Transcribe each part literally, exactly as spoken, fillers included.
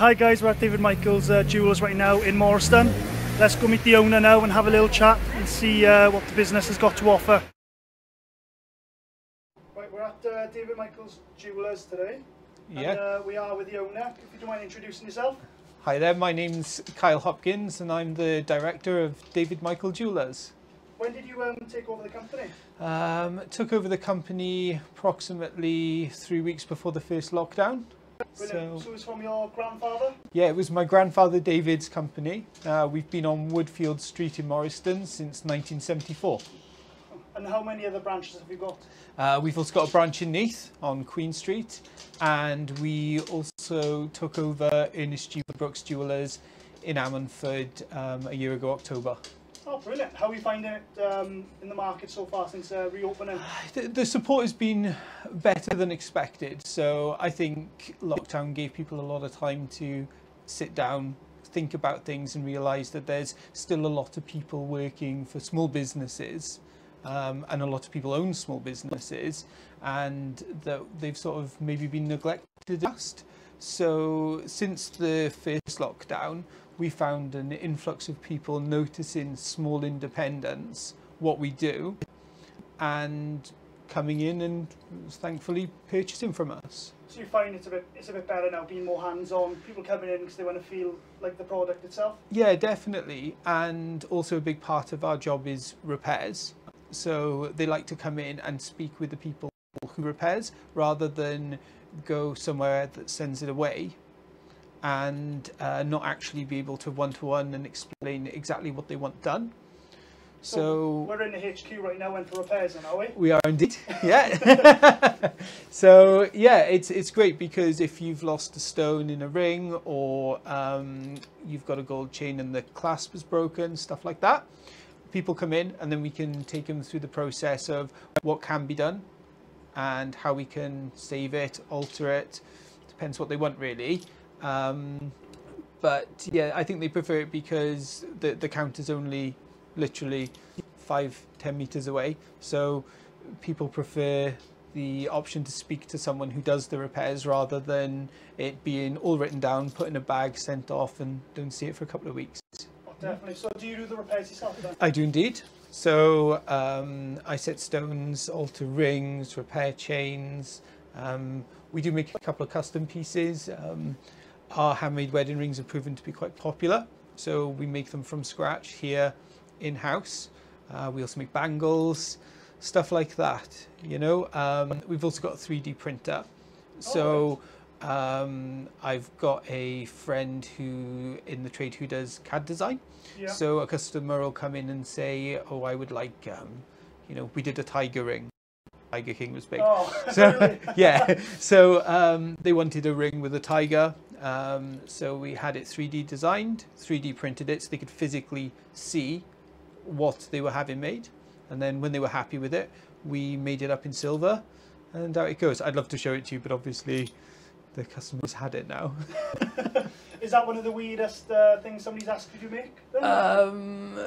Hi guys, we're at David Michael's uh, Jewellers right now in Morriston. Let's go meet the owner now and have a little chat and see uh, what the business has got to offer. Right, we're at uh, David Michael's Jewellers today. Yeah. And, uh, we are with the owner. If you don't mind introducing yourself. Hi there, my name's Kyle Hopkins and I'm the director of David Michael's Jewellers. When did you um, take over the company? Um, took over the company approximately three weeks before the first lockdown. So, so it was from your grandfather? Yeah, it was my grandfather David's company. Uh, we've been on Woodfield Street in Morriston since nineteen seventy-four. And how many other branches have you got? Uh, we've also got a branch in Neath on Queen Street, and we also took over Ernest G. Brooks Jewellers in Ammonford um, a year ago, October. Oh, brilliant. How are you finding it um, in the market so far since uh, reopening? The, the support has been better than expected. So I think lockdown gave people a lot of time to sit down, think about things and realise that there's still a lot of people working for small businesses um, and a lot of people own small businesses and that they've sort of maybe been neglected. So since the first lockdown, we found an influx of people noticing small independents, what we do, and coming in and thankfully purchasing from us. So you find it's a bit, it's a bit better now, being more hands-on, people coming in because they want to feel like the product itself? Yeah, definitely. And also a big part of our job is repairs. So they like to come in and speak with the people who repairs rather than go somewhere that sends it away and uh, not actually be able to one-to-one and explain exactly what they want done. So, so we're in the H Q right now and for repairs, are we? We are indeed, yeah. So yeah, it's, it's great because if you've lost a stone in a ring or um, you've got a gold chain and the clasp is broken, stuff like that, people come in and then we can take them through the process of what can be done and how we can save it, alter it, depends what they want really. Um, but yeah, I think they prefer it because the, the counter's only literally five, ten meters away. So people prefer the option to speak to someone who does the repairs rather than it being all written down, put in a bag, sent off and don't see it for a couple of weeks. Oh, definitely. So do you do the repairs yourself then? I do indeed. So um, I set stones, alter rings, repair chains. Um, we do make a couple of custom pieces. Um, Our handmade wedding rings have proven to be quite popular, so we make them from scratch here in-house. Uh, we also make bangles, stuff like that, you know. Um, we've also got a three D printer. So um, I've got a friend who in the trade who does C A D design. Yeah. So a customer will come in and say, oh, I would like, um, you know, we did a tiger ring. Tiger King was big. Oh, so really? Yeah, so um, they wanted a ring with a tiger. Um, so we had it three D designed, three D printed it so they could physically see what they were having made. And then when they were happy with it, we made it up in silver and out it goes. I'd love to show it to you, but obviously the customer's had it now. Is that one of the weirdest uh, things somebody's asked you to make? Um,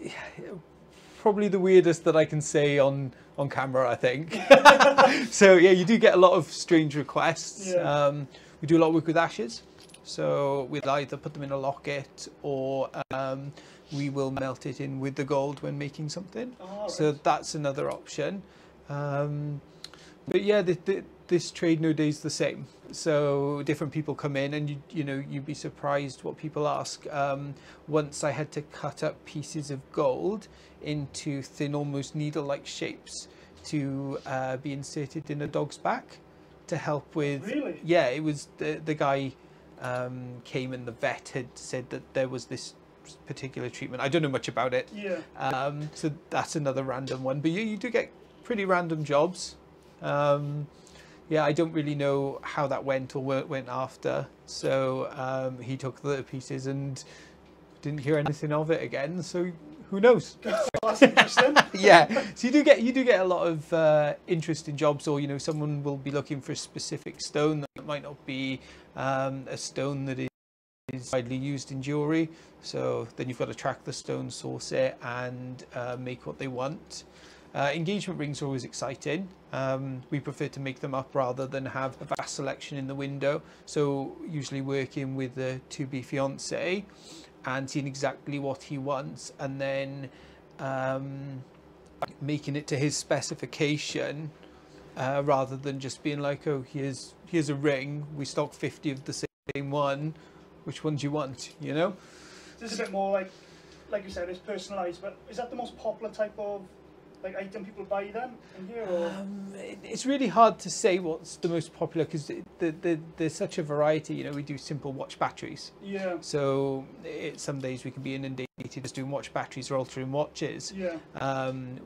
yeah, probably the weirdest that I can say on on camera, I think. So yeah, you do get a lot of strange requests. Yeah. Um, we do a lot of work with ashes, so we'll either put them in a locket or um, we will melt it in with the gold when making something. Oh, right. So that's another option. Um, but yeah, the, the, this trade nowadays is the same. So different people come in and you, you know, you'd be surprised what people ask. Um, once I had to cut up pieces of gold into thin, almost needle-like shapes to uh, be inserted in a dog's back to help with. Really? Yeah, it was the, the guy um, came and the vet had said that there was this particular treatment. I don't know much about it. Yeah. Um, so that's another random one, but you, you do get pretty random jobs. Um, yeah, I don't really know how that went or where it went after. So um, he took the pieces and didn't hear anything of it again. So who knows? Oh, that's interesting. Yeah. So you do get you do get a lot of uh, interesting jobs, or you know, someone will be looking for a specific stone that might not be um, a stone that is widely used in jewellery. So then you've got to track the stone, source it, and uh, make what they want. Uh, engagement rings are always exciting. Um, we prefer to make them up rather than have a vast selection in the window. So usually working with the to-be fiancé and seeing exactly what he wants, and then um, making it to his specification uh, rather than just being like, oh, here's, here's a ring. We stock fifty of the same one. Which one do you want, you know? This is a bit more like, like you said, it's personalised, but is that the most popular type of like item people buy them in here? Or? Um, it, it's really hard to say what's the most popular because the, the, the, there's such a variety. You know, we do simple watch batteries. Yeah. So it, some days we can be inundated just doing watch batteries or altering watches. Yeah. Um,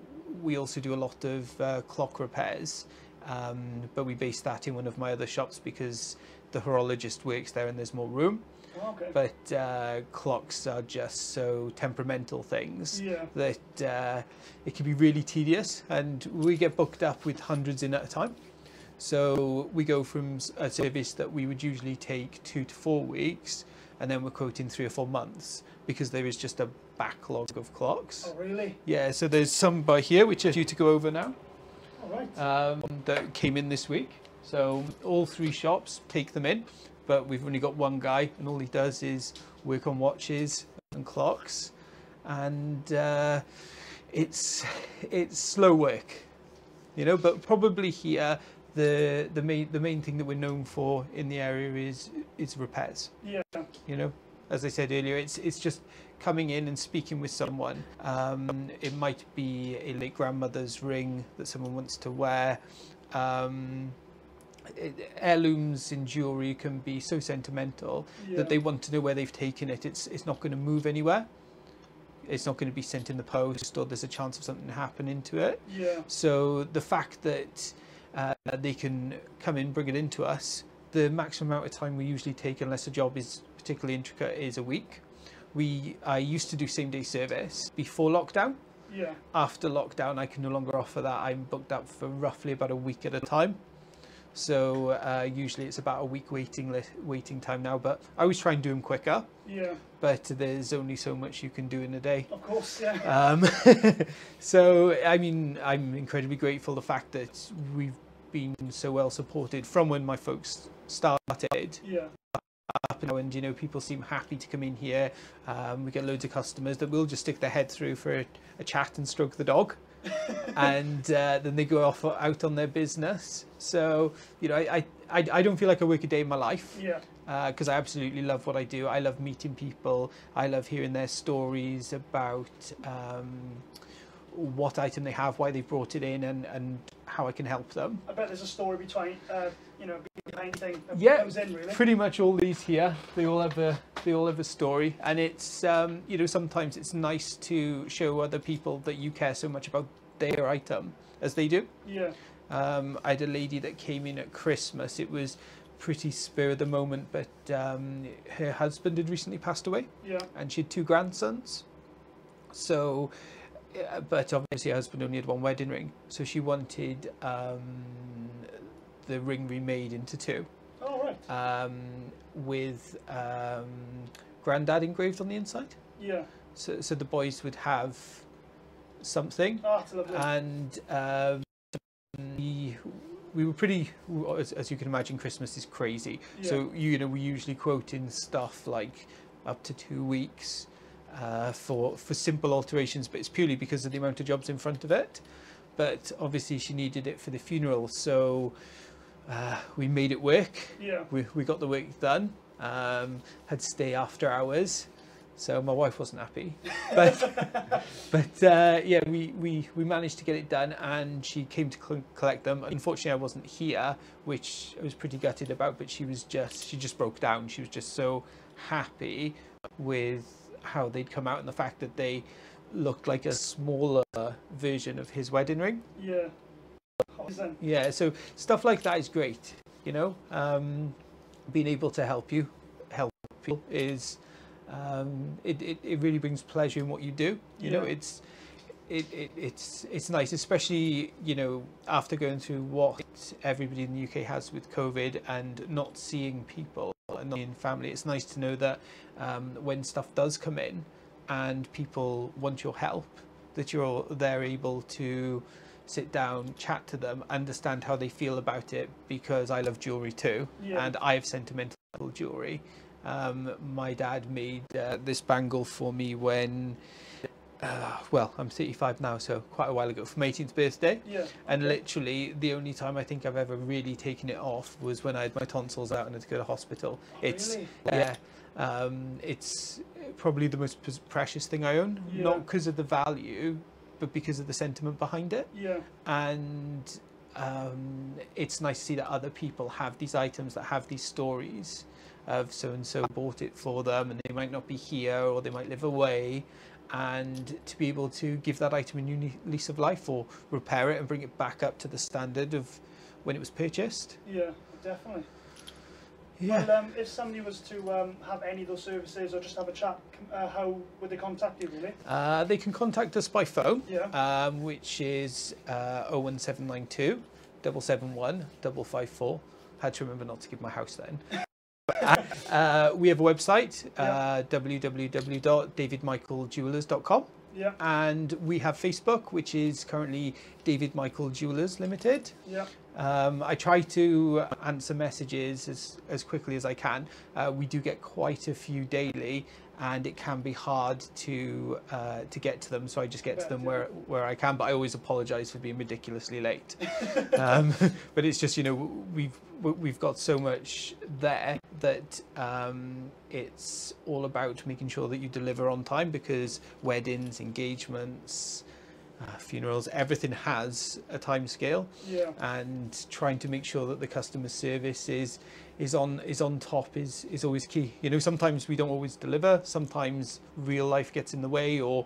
we also do a lot of uh, clock repairs, um, but we base that in one of my other shops because the horologist works there and there's more room. Okay. But uh, clocks are just so temperamental things, yeah, that uh, it can be really tedious, and we get booked up with hundreds in at a time. So we go from a service that we would usually take two to four weeks, and then we're quoting three or four months because there is just a backlog of clocks. Oh, really? Yeah, so there's some by here which are due to go over now. All right. Um, that came in this week. So all three shops take them in. But we've only got one guy, and all he does is work on watches and clocks, and uh, it's it's slow work, you know. But probably here, the the main the main thing that we're known for in the area is is repairs. Yeah. You know, as I said earlier, it's it's just coming in and speaking with someone. Um, it might be a late grandmother's ring that someone wants to wear. Um, Heirlooms in jewellery can be so sentimental, yeah, that they want to know where they've taken it. It's it's not going to move anywhere. It's not going to be sent in the post, or there's a chance of something happening to it. Yeah. So the fact that uh, they can come in, bring it into us, the maximum amount of time we usually take, unless a job is particularly intricate, is a week. We I used to do same day service before lockdown. Yeah. After lockdown, I can no longer offer that. I'm booked up for roughly about a week at a time. So uh, usually it's about a week waiting list, waiting time now, but I always try and do them quicker. Yeah. But there's only so much you can do in a day. Of course, yeah. Um, so, I mean, I'm incredibly grateful the fact that we've been so well supported from when my folks started. Yeah. Up and, and, you know, people seem happy to come in here. Um, we get loads of customers that will just stick their head through for a, a chat and stroke the dog. And uh, then they go off out on their business. So, you know, I, I, I don't feel like I work a day in my life. Yeah. Because uh, I absolutely love what I do. I love meeting people. I love hearing their stories about um, what item they have, why they brought it in, and, and how I can help them. I bet there's a story between, uh, you know, behind thing. Yeah, comes in, really. Pretty much all these here. They all have a they all have a story, and it's um, you know, sometimes it's nice to show other people that you care so much about their item as they do. Yeah. Um, I had a lady that came in at Christmas. It was pretty spur of the moment, but um, her husband had recently passed away. Yeah. And she had two grandsons. So, but obviously her husband only had one wedding ring, so she wanted um, the ring remade into two. Oh, right. Um, with um, Grandad engraved on the inside. Yeah. So, so the boys would have something. Oh, that's lovely. And um, we, we were pretty, as, as you can imagine, Christmas is crazy. Yeah. So, you know, we usually quote in stuff like up to two weeks uh, for, for simple alterations, but it's purely because of the amount of jobs in front of it. But obviously she needed it for the funeral, so uh, we made it work. Yeah. We, we got the work done. Um, had to stay after hours, so my wife wasn't happy. But but uh, yeah, we, we, we managed to get it done, and she came to cl collect them. Unfortunately, I wasn't here, which I was pretty gutted about. But she was just she just broke down. She was just so happy with how they'd come out and the fact that they looked like a smaller version of his wedding ring. Yeah. Awesome. Yeah, so stuff like that is great, you know. Um, being able to help you, help people is, um, it, it, it really brings pleasure in what you do. You yeah. know, it's, it, it, it's, it's nice, especially, you know, after going through what everybody in the U K has with COVID and not seeing people and not seeing family. It's nice to know that um, when stuff does come in and people want your help, that you're they're able to sit down, chat to them, understand how they feel about it, because I love jewellery too, yeah. and I have sentimental jewellery. Um, my dad made uh, this bangle for me when, uh, well, I'm thirty-five now, so quite a while ago, for my eighteenth birthday. Yeah, okay. And literally the only time I think I've ever really taken it off was when I had my tonsils out and had to go to hospital. Oh, it's really? Yeah, um, it's probably the most precious thing I own, yeah. not because of the value, but because of the sentiment behind it. Yeah. And um, it's nice to see that other people have these items that have these stories of so-and-so bought it for them, and they might not be here or they might live away, and to be able to give that item a new lease of life or repair it and bring it back up to the standard of when it was purchased. Yeah, definitely. Yeah. Well, um, if somebody was to um, have any of those services or just have a chat, uh, how would they contact you, really? Uh, they can contact us by phone, yeah. um, which is uh, oh one seven nine two, seven seven one, five five four. Had to remember not to give my house then. uh, we have a website, yeah. uh, w w w dot david michael jewellers dot com. Yeah. And we have Facebook, which is currently David Michael Jewellers Limited. Yeah. Um, I try to answer messages as, as quickly as I can. Uh, we do get quite a few daily, and it can be hard to uh, to get to them. So I just get to them where where I can. But I always apologise for being ridiculously late. um, but it's just, you know, we've we've got so much there that um, it's all about making sure that you deliver on time, because weddings, engagements, Uh, funerals, everything has a time scale, yeah. and trying to make sure that the customer service is is on is on top is is always key. You know, sometimes we don't always deliver, sometimes real life gets in the way, or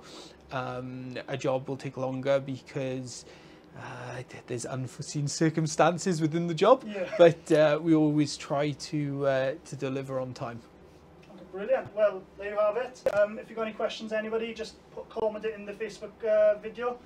um, a job will take longer because uh, there's unforeseen circumstances within the job, yeah. but uh, we always try to uh, to deliver on time. Brilliant. Well, there you have it. Um, if you've got any questions, anybody, just put, comment it in the Facebook uh, video.